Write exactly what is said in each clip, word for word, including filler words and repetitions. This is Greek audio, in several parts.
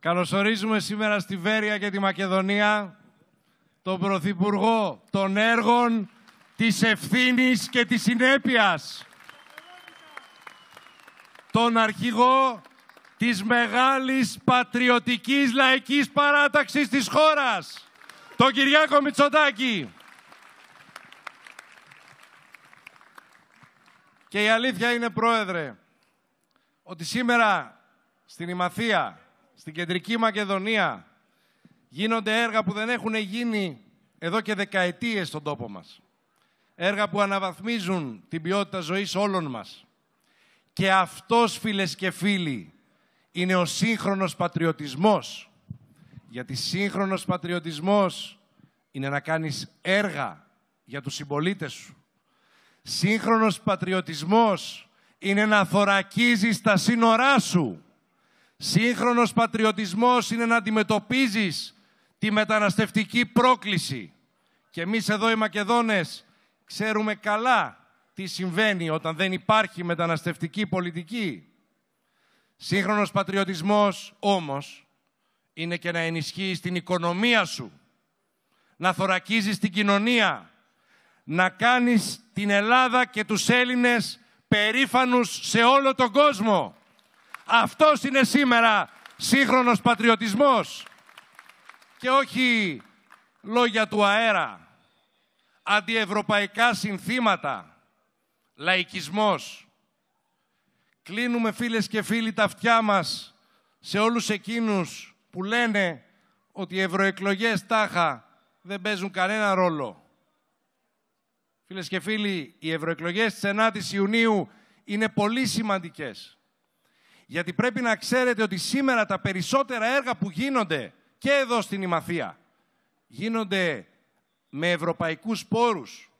Καλωσορίζουμε σήμερα στη Βέρεια και τη Μακεδονία τον Πρωθυπουργό των Έργων, της Ευθύνης και της Συνέπειας, τον αρχηγό της μεγάλης πατριωτικής λαϊκής παράταξης της χώρας, τον Κυριάκο Μητσοτάκη. Και η αλήθεια είναι, Πρόεδρε, ότι σήμερα στην Ημαθία, στην κεντρική Μακεδονία, γίνονται έργα που δεν έχουν γίνει εδώ και δεκαετίες στον τόπο μας. Έργα που αναβαθμίζουν την ποιότητα ζωής όλων μας. Και αυτός, φίλες και φίλοι, είναι ο σύγχρονος πατριωτισμός. Γιατί σύγχρονος πατριωτισμός είναι να κάνεις έργα για τους συμπολίτες σου. Σύγχρονος πατριωτισμός είναι να θωρακίζεις τα σύνορά σου. Σύγχρονος πατριωτισμός είναι να αντιμετωπίζεις τη μεταναστευτική πρόκληση. Και εμείς εδώ οι Μακεδόνες ξέρουμε καλά τι συμβαίνει όταν δεν υπάρχει μεταναστευτική πολιτική. Σύγχρονος πατριωτισμός όμως είναι και να ενισχύεις την οικονομία σου, να θωρακίζεις την κοινωνία, να κάνεις την Ελλάδα και τους Έλληνες περήφανους σε όλο τον κόσμο. Αυτός είναι σήμερα σύγχρονος πατριωτισμός. Και όχι λόγια του αέρα, αντιευρωπαϊκά συνθήματα, λαϊκισμός. Κλείνουμε, φίλες και φίλοι, τα αυτιά μας σε όλους εκείνους που λένε ότι οι ευρωεκλογές τάχα δεν παίζουν κανένα ρόλο. Φίλες και φίλοι, οι ευρωεκλογές της ενάτης Ιουνίου είναι πολύ σημαντικές. Γιατί πρέπει να ξέρετε ότι σήμερα τα περισσότερα έργα που γίνονται και εδώ στην Ημαθία γίνονται με ευρωπαϊκούς πόρους.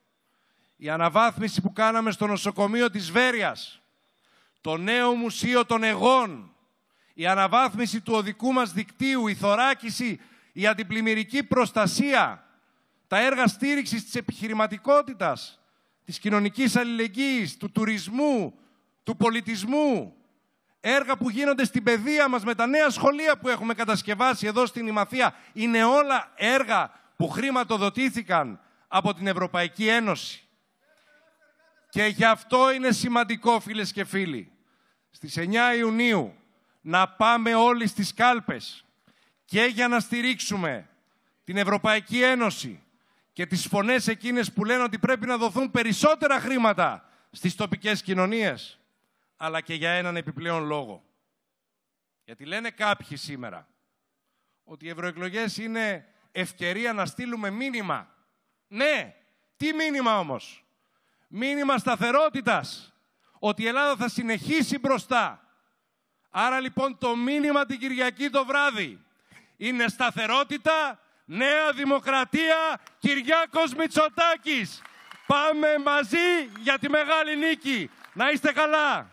Η αναβάθμιση που κάναμε στο νοσοκομείο της Βέρειας, το νέο μουσείο των Εγών, η αναβάθμιση του οδικού μας δικτύου, η θωράκιση, η αντιπλημμυρική προστασία, τα έργα στήριξης της επιχειρηματικότητας, της κοινωνικής αλληλεγγύης, του τουρισμού, του πολιτισμού, έργα που γίνονται στην παιδεία μας με τα νέα σχολεία που έχουμε κατασκευάσει εδώ στην Ημαθία, είναι όλα έργα που χρηματοδοτήθηκαν από την Ευρωπαϊκή Ένωση. Και γι' αυτό είναι σημαντικό, φίλες και φίλοι, στις εννιά Ιουνίου να πάμε όλοι στις κάλπες και για να στηρίξουμε την Ευρωπαϊκή Ένωση και τις φωνές εκείνες που λένε ότι πρέπει να δοθούν περισσότερα χρήματα στις τοπικές κοινωνίες, αλλά και για έναν επιπλέον λόγο. Γιατί λένε κάποιοι σήμερα ότι οι ευρωεκλογές είναι ευκαιρία να στείλουμε μήνυμα. Ναι, τι μήνυμα όμως? Μήνυμα σταθερότητας, ότι η Ελλάδα θα συνεχίσει μπροστά. Άρα λοιπόν το μήνυμα την Κυριακή το βράδυ είναι σταθερότητα, Νέα Δημοκρατία, Κυριάκος Μητσοτάκης. Πάμε μαζί για τη μεγάλη νίκη. Να είστε καλά.